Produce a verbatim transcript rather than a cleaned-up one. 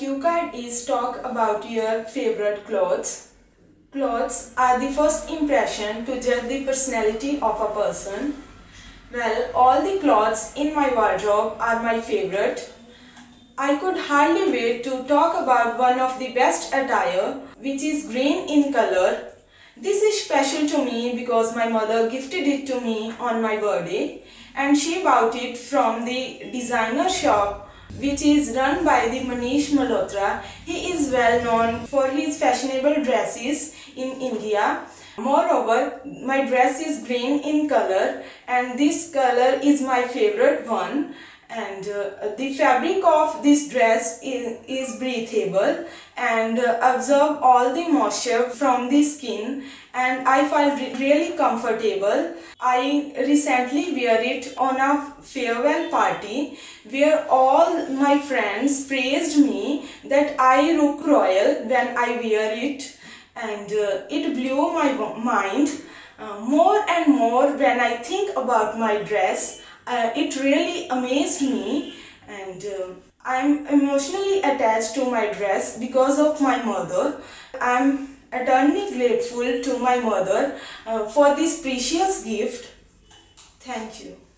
cue card is talk about your favorite clothes. Clothes are the first impression to judge the personality of a person. Well, all the clothes in my wardrobe are my favorite. I could hardly wait to talk about one of the best attire, which is green in color. This is special to me because my mother gifted it to me on my birthday, and she bought it from the designer shop which is run by the Manish Malhotra. He is well known for his fashionable dresses in India. Moreover, my dress is green in color and this color is my favorite one, and uh, the fabric of this dress is, is breathable and uh, absorb all the moisture from the skin, and I felt re really comfortable. I recently wear it on a farewell party where all my friends praised me that I look royal when I wear it, and uh, it blew my mind. Uh, more and more when I think about my dress, Uh, it really amazed me, and uh, I'm emotionally attached to my dress because of my mother. I'm eternally grateful to my mother uh, for this precious gift. Thank you.